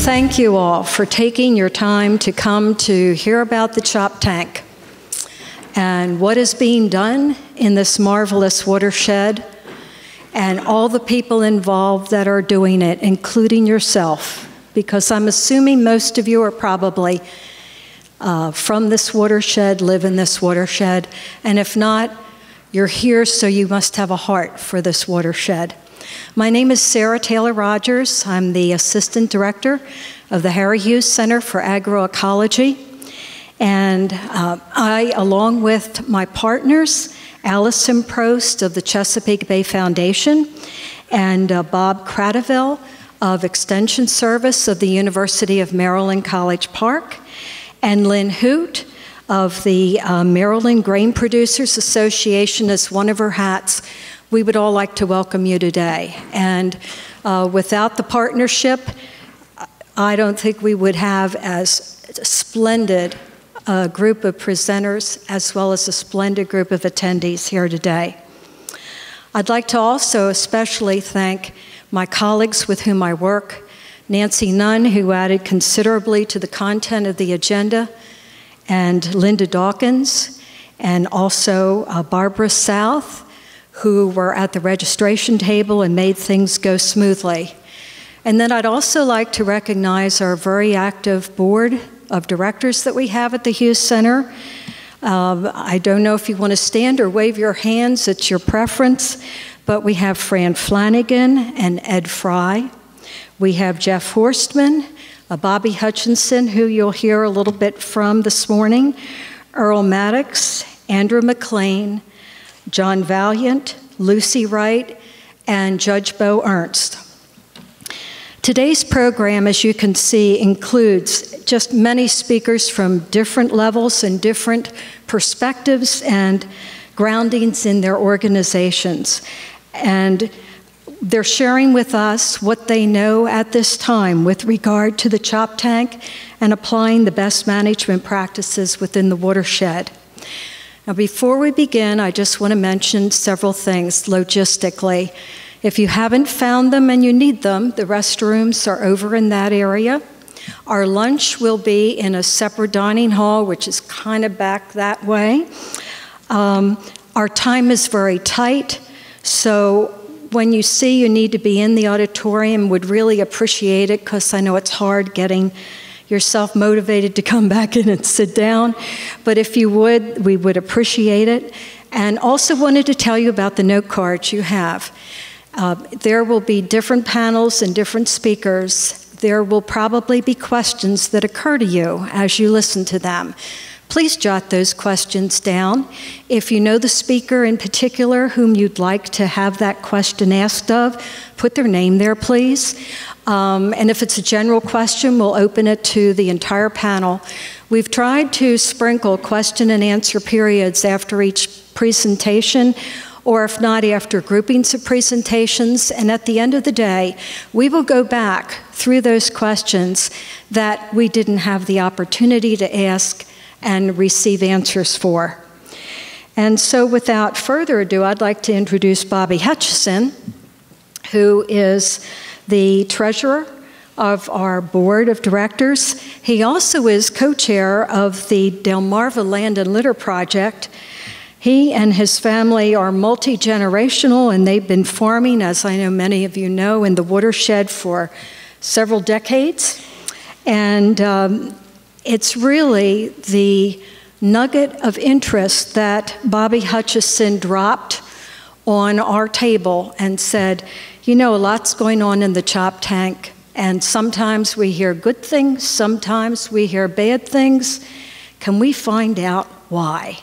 Thank you all for taking your time to come to hear about the Choptank and what is being done in this marvelous watershed and all the people involved that are doing it, including yourself, because I'm assuming most of you are probably from this watershed, live in this watershed, and if not, you're here, so you must have a heart for this watershed. My name is Sarah Taylor Rogers. I'm the Assistant Director of the Harry Hughes Center for Agroecology. And I, along with my partners, Allison Prost of the Chesapeake Bay Foundation and Bob Cradeville of Extension Service of the University of Maryland College Park, and Lynn Hoot of the Maryland Grain Producers Association as one of her hats, we would all like to welcome you today. And without the partnership, I don't think we would have as splendid a group of presenters as well as a splendid group of attendees here today. I'd like to also especially thank my colleagues with whom I work, Nancy Nunn, who added considerably to the content of the agenda, and Linda Dawkins, and also Barbara South, who were at the registration table and made things go smoothly. And then I'd also like to recognize our very active board of directors that we have at the Hughes Center. I don't know if you want to stand or wave your hands, it's your preference, but we have Fran Flanagan and Ed Fry. We have Jeff Horstman, Bobby Hutchison, who you'll hear a little bit from this morning, Earl Maddox, Andrew McLean, John Valiant, Lucy Wright, and Judge Bo Ernst. Today's program, as you can see, includes just many speakers from different levels and different perspectives and groundings in their organizations. And they're sharing with us what they know at this time with regard to the Choptank and applying the best management practices within the watershed. Now, before we begin, I just want to mention several things logistically. If you haven't found them and you need them, the restrooms are over in that area. Our lunch will be in a separate dining hall, which is kind of back that way. Our time is very tight, so when you see you need to be in the auditorium, would really appreciate it, because I know it's hard getting yourself motivated to come back in and sit down. But if you would, we would appreciate it. And also wanted to tell you about the note cards you have. There will be different panels and different speakers. There will probably be questions that occur to you as you listen to them. Please jot those questions down. If you know the speaker in particular whom you'd like to have that question asked of, put their name there, please. And if it's a general question, we'll open it to the entire panel. We've tried to sprinkle question and answer periods after each presentation, or if not, after groupings of presentations. And at the end of the day, we will go back through those questions that we didn't have the opportunity to ask and receive answers for. And so without further ado, I'd like to introduce Bobby Hutchison, who is the treasurer of our board of directors. He also is co-chair of the Delmarva Land and Litter Project. He and his family are multi-generational, and they've been farming, as I know many of you know, in the watershed for several decades. And it's really the nugget of interest that Bobby Hutchison dropped on our table and said, you know, a lot's going on in the Choptank, and sometimes we hear good things, sometimes we hear bad things. Can we find out why?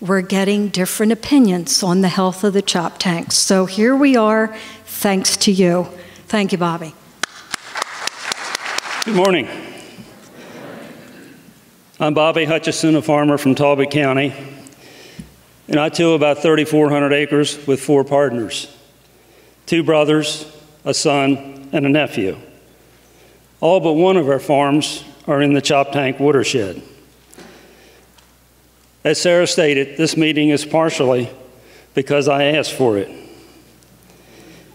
We're getting different opinions on the health of the Choptank. So here we are, thanks to you. Thank you, Bobby. Good morning. I'm Bobby Hutchison, a farmer from Talbot County, and I till about 3,400 acres with four partners, two brothers, a son, son and a nephew. All but one of our farms are in the Choptank watershed. As Sarah stated, this meeting is partially because I asked for it.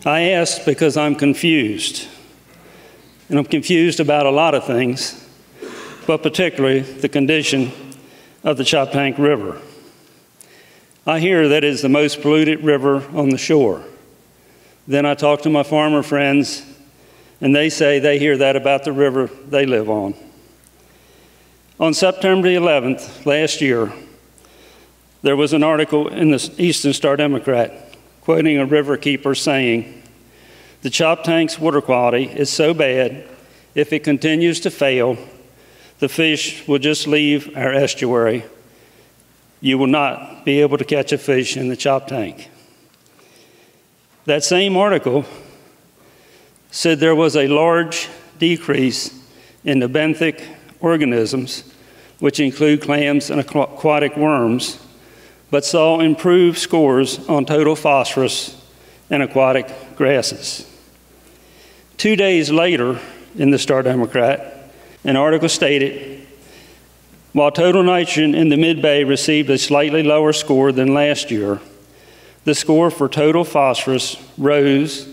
I asked because I'm confused. And I'm confused about a lot of things, but particularly the condition of the Choptank River. I hear that is the most polluted river on the shore. Then I talk to my farmer friends, and they say they hear that about the river they live on. On September the 11th last year, there was an article in the Eastern Star Democrat quoting a river keeper saying, "The Choptank's water quality is so bad, if it continues to fail, the fish will just leave our estuary. You will not be able to catch a fish in the Choptank." That same article said there was a large decrease in the benthic organisms, which include clams and aquatic worms, but saw improved scores on total phosphorus and aquatic grasses. 2 days later, in the Star Democrat, an article stated, "While total nitrogen in the mid-bay received a slightly lower score than last year, the score for total phosphorus rose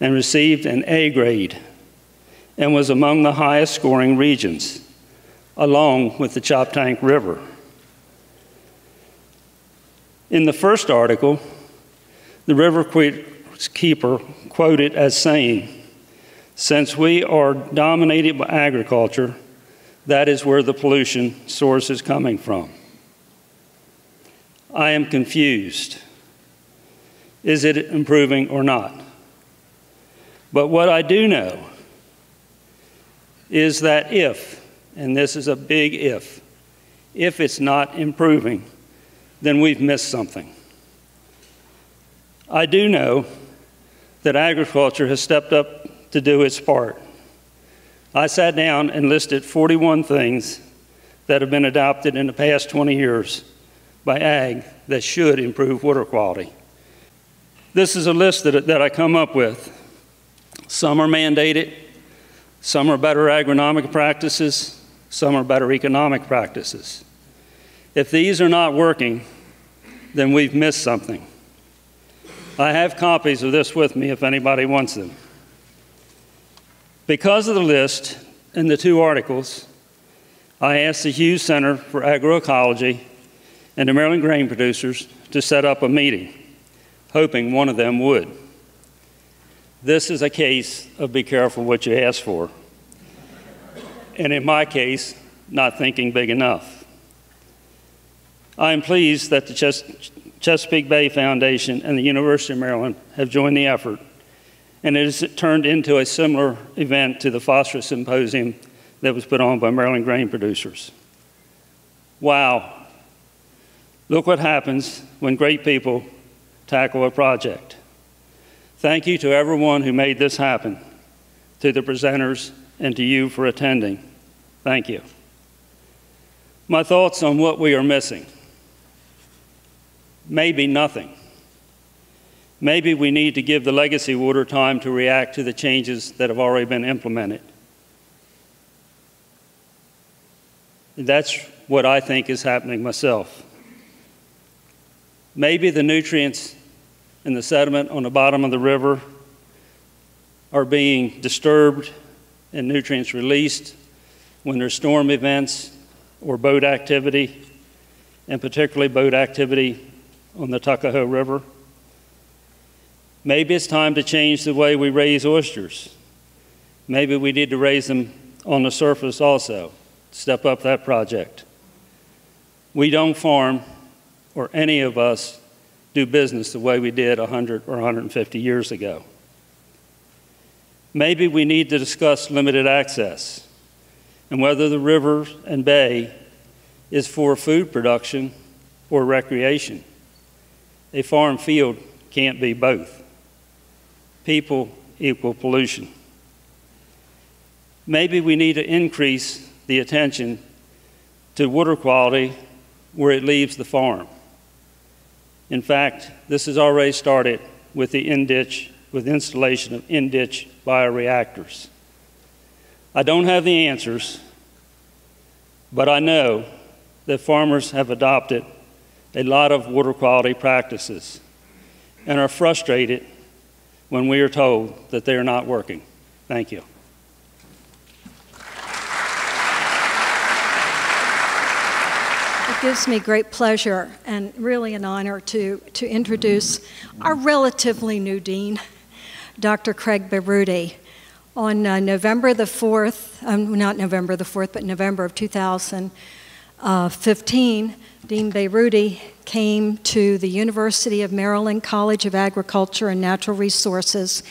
and received an A grade and was among the highest scoring regions, along with the Choptank River." In the first article, the river keeper quoted as saying, "Since we are dominated by agriculture, that is where the pollution source is coming from." I am confused. Is it improving or not? But what I do know is that if, and this is a big if it's not improving, then we've missed something. I do know that agriculture has stepped up to do its part. I sat down and listed 41 things that have been adopted in the past 20 years by ag that should improve water quality. This is a list that I come up with. Some are mandated, some are better agronomic practices, some are better economic practices. If these are not working, then we've missed something. I have copies of this with me if anybody wants them. Because of the list and the 2 articles, I asked the Hughes Center for Agroecology and the Maryland Grain Producers to set up a meeting, hoping one of them would. This is a case of be careful what you ask for. And in my case, not thinking big enough. I am pleased that the Chesapeake Bay Foundation and the University of Maryland have joined the effort, and it has turned into a similar event to the Phosphorus Symposium that was put on by Maryland Grain Producers. Wow, look what happens when great people tackle a project. Thank you to everyone who made this happen, to the presenters, and to you for attending. Thank you. My thoughts on what we are missing. Maybe nothing. Maybe we need to give the legacy water time to react to the changes that have already been implemented. That's what I think is happening myself. Maybe the nutrients and the sediment on the bottom of the river are being disturbed and nutrients released when there's storm events or boat activity, and particularly boat activity on the Tuckahoe River. Maybe it's time to change the way we raise oysters. Maybe we need to raise them on the surface also, step up that project. We don't farm, or any of us do business the way we did 100 or 150 years ago. Maybe we need to discuss limited access and whether the river and bay is for food production or recreation. A farm field can't be both. People equal pollution. Maybe we need to increase the attention to water quality where it leaves the farm. In fact, this has already started with the in-ditch with installation of in-ditch bioreactors. I don't have the answers, but I know that farmers have adopted a lot of water quality practices and are frustrated when we are told that they are not working. Thank you. It gives me great pleasure and really an honor to introduce our relatively new dean, Dr. Craig Barudi. On November of 2015, Dean Beyrouty came to the University of Maryland College of Agriculture and Natural Resources,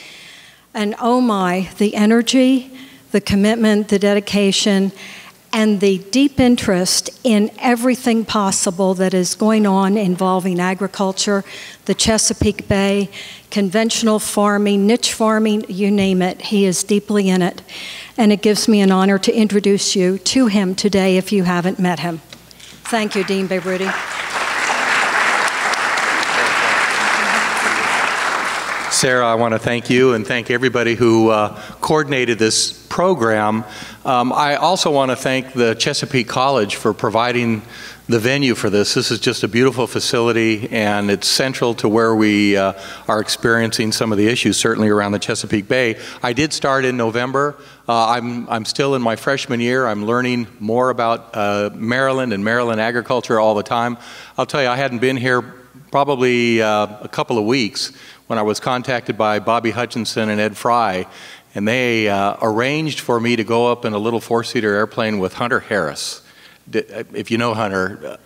and oh my, the energy, the commitment, the dedication, and the deep interest in everything possible that is going on involving agriculture, the Chesapeake Bay, conventional farming, niche farming, you name it, he is deeply in it. And it gives me an honor to introduce you to him today if you haven't met him. Thank you, Dean Beyrouty. Sarah, I want to thank you and thank everybody who coordinated this program. I also want to thank the Chesapeake College for providing the venue for this. This is just a beautiful facility, and it's central to where we are experiencing some of the issues, certainly around the Chesapeake Bay. I did start in November. I'm still in my freshman year. I'm learning more about Maryland and Maryland agriculture all the time. I'll tell you, I hadn't been here probably a couple of weeks when I was contacted by Bobby Hutchison and Ed Fry, and they arranged for me to go up in a little four-seater airplane with Hunter Harris. If you know Hunter,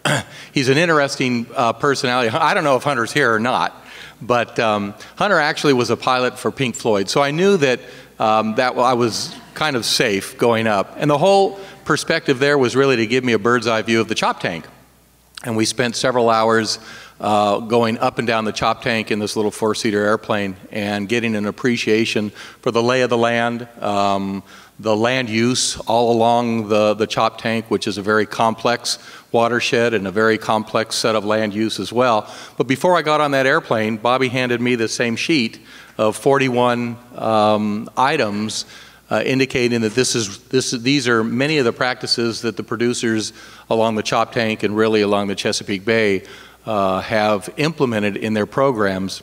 he's an interesting personality. I don't know if Hunter's here or not, but Hunter actually was a pilot for Pink Floyd, so I knew that, that I was kind of safe going up. And the whole perspective there was really to give me a bird's eye view of the Choptank. And we spent several hours going up and down the Choptank in this little four-seater airplane and getting an appreciation for the lay of the land use all along the Choptank, which is a very complex watershed and a very complex set of land use as well. But before I got on that airplane, Bobby handed me the same sheet of 41 items indicating that these are many of the practices that the producers along the Choptank and really along the Chesapeake Bay have implemented in their programs.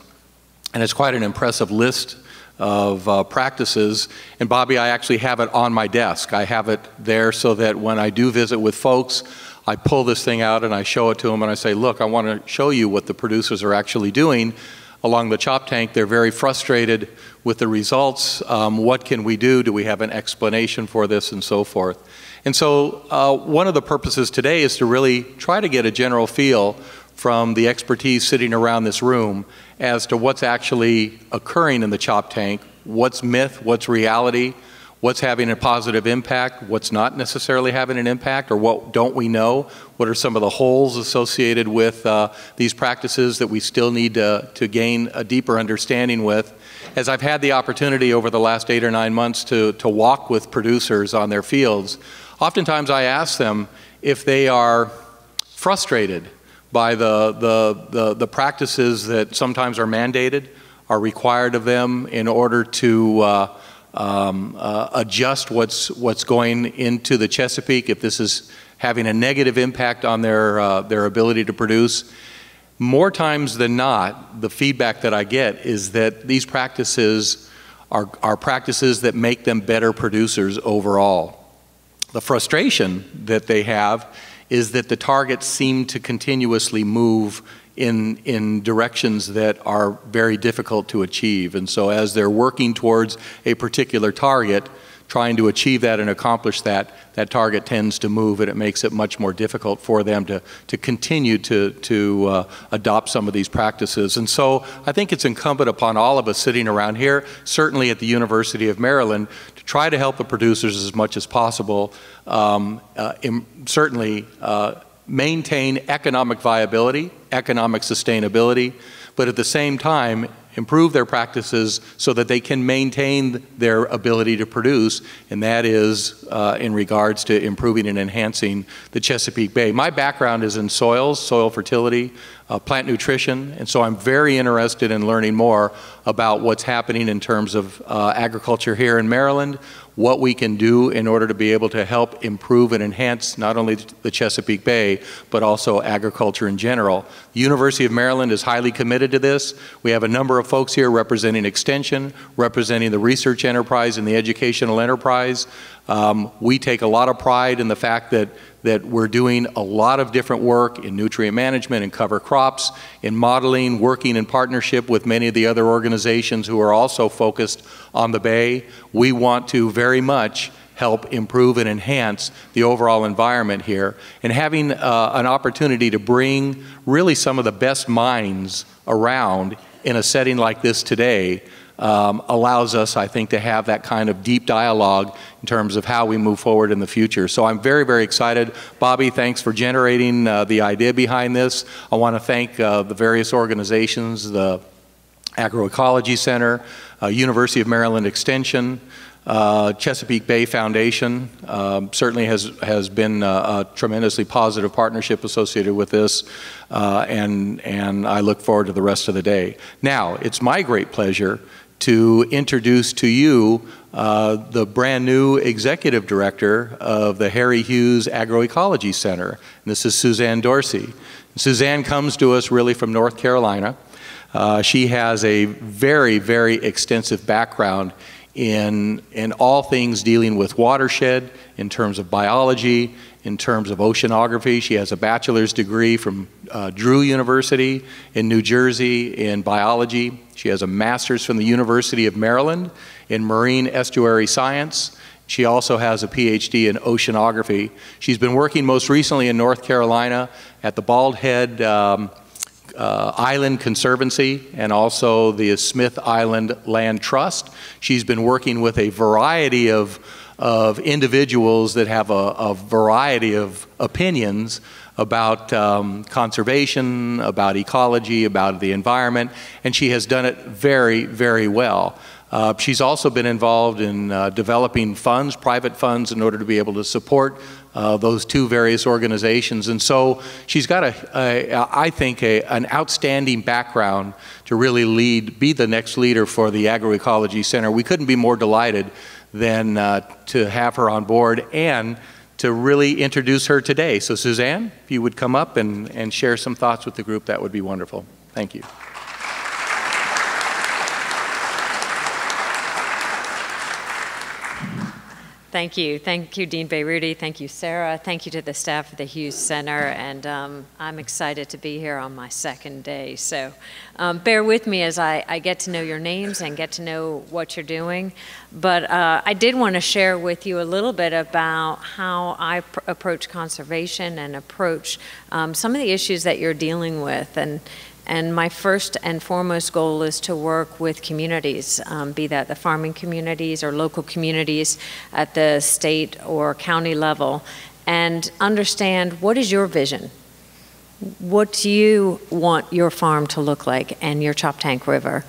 And it's quite an impressive list of practices. And Bobby, I actually have it on my desk. I have it there so that when I do visit with folks, I pull this thing out and I show it to them and I say, look, I want to show you what the producers are actually doing along the Choptank. They're very frustrated with the results. What can we do? Do we have an explanation for this and so forth? And so one of the purposes today is to really try to get a general feel from the expertise sitting around this room as to what's actually occurring in the Choptank, what's myth, what's reality, what's having a positive impact, what's not necessarily having an impact, or what don't we know? What are some of the holes associated with these practices that we still need to gain a deeper understanding with? As I've had the opportunity over the last 8 or 9 months to walk with producers on their fields, oftentimes I ask them if they are frustrated by the practices that sometimes are mandated, are required of them in order to adjust what's going into the Chesapeake, if this is having a negative impact on their ability to produce. More times than not, the feedback that I get is that these practices are practices that make them better producers overall. The frustration that they have is that the targets seem to continuously move in directions that are very difficult to achieve. And so as they're working towards a particular target, trying to achieve that and accomplish that, that target tends to move, and it makes it much more difficult for them to continue to adopt some of these practices. And so I think it's incumbent upon all of us sitting around here, certainly at the University of Maryland, to try to help the producers as much as possible, maintain economic viability, economic sustainability, but at the same time improve their practices so that they can maintain their ability to produce, and that is in regards to improving and enhancing the Chesapeake Bay. My background is in soils, soil fertility, plant nutrition, and so I'm very interested in learning more about what's happening in terms of agriculture here in Maryland, what we can do in order to be able to help improve and enhance not only the Chesapeake Bay, but also agriculture in general. The University of Maryland is highly committed to this. We have a number of folks here representing Extension, representing the research enterprise and the educational enterprise. We take a lot of pride in the fact that we're doing a lot of different work in nutrient management and cover crops, in modeling, working in partnership with many of the other organizations who are also focused on the Bay. We want to very much help improve and enhance the overall environment here. And having an opportunity to bring really some of the best minds around in a setting like this today allows us, I think, to have that kind of deep dialogue in terms of how we move forward in the future. So I'm very, very excited. Bobby, thanks for generating the idea behind this. I want to thank the various organizations, the Agroecology Center, University of Maryland Extension, Chesapeake Bay Foundation certainly has been a tremendously positive partnership associated with this, and I look forward to the rest of the day. Now, it's my great pleasure to introduce to you the brand new executive director of the Harry Hughes Agroecology Center. And this is Suzanne Dorsey. Suzanne comes to us really from North Carolina. She has a very, very extensive background in all things dealing with watershed, in terms of biology, in terms of oceanography. She has a bachelor's degree from Drew University in New Jersey in biology. She has a master's from the University of Maryland in marine estuary science. She also has a PhD in oceanography. She's been working most recently in North Carolina at the Bald Head Island Conservancy and also the Smith Island Land Trust. She's been working with a variety of individuals that have a variety of opinions about conservation, about ecology, about the environment, and she has done it very, very well. She's also been involved in developing funds, private funds, in order to be able to support those two various organizations. And so she's got, I think, an outstanding background to really be the next leader for the Agroecology Center. We couldn't be more delighted than to have her on board and to really introduce her today. So Suzanne, if you would come up and share some thoughts with the group, that would be wonderful. Thank you. Thank you. Thank you, Dean Beyrouty. Thank you, Sarah. Thank you to the staff of the Hughes Center. And I'm excited to be here on my second day. So bear with me as I get to know your names and get to know what you're doing. But I did want to share with you a little bit about how I approach conservation and approach some of the issues that you're dealing with. And my first and foremost goal is to work with communities, be that the farming communities or local communities at the state or county level, and understand what is your vision. What do you want your farm to look like and your Choptank River?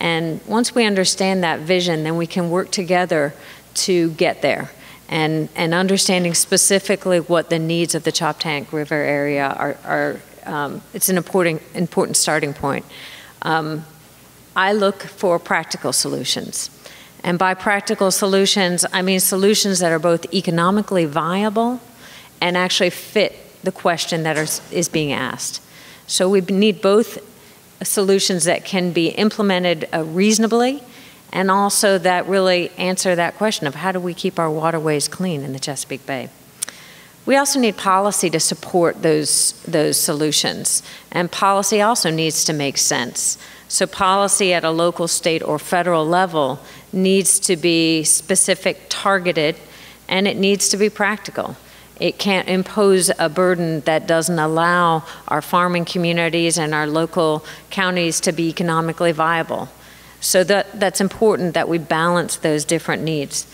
And once we understand that vision, then we can work together to get there. And understanding specifically what the needs of the Choptank River area are it's an important starting point. I look for practical solutions. And by practical solutions, I mean solutions that are both economically viable and actually fit the question that is being asked. So we need both solutions that can be implemented reasonably and also that really answer that question of how do we keep our waterways clean in the Chesapeake Bay. We also need policy to support those solutions, and policy also needs to make sense. So policy at a local, state, or federal level needs to be specific, targeted, and it needs to be practical. It can't impose a burden that doesn't allow our farming communities and our local counties to be economically viable. So that's important that we balance those different needs.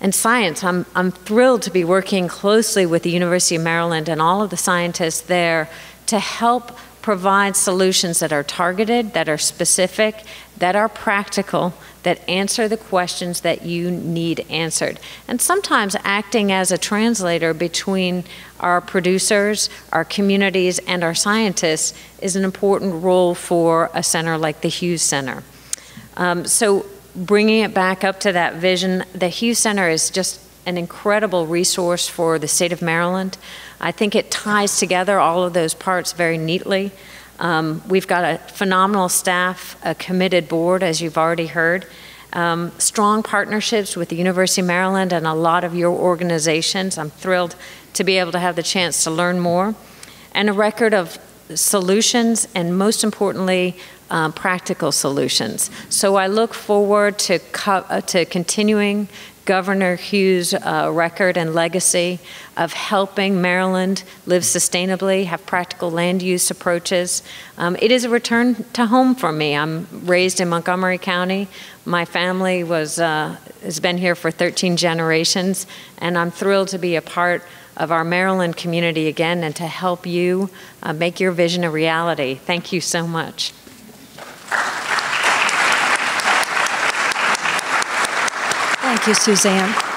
And science, I'm thrilled to be working closely with the University of Maryland and all of the scientists there to help provide solutions that are targeted, that are specific, that are practical, that answer the questions that you need answered. And sometimes acting as a translator between our producers, our communities, and our scientists is an important role for a center like the Hughes Center. So bringing it back up to that vision, the Hughes Center is just an incredible resource for the state of Maryland. I think it ties together all of those parts very neatly. We've got a phenomenal staff, a committed board, as you've already heard, strong partnerships with the University of Maryland and a lot of your organizations. I'm thrilled to be able to have the chance to learn more, and a record of solutions, and most importantly, practical solutions. So I look forward to continuing Governor Hughes' record and legacy of helping Maryland live sustainably, have practical land use approaches. It is a return to home for me. I'm raised in Montgomery County. My family was, has been here for 13 generations, and I'm thrilled to be a part of our Maryland community again and to help you make your vision a reality. Thank you so much. Thank you, Suzanne.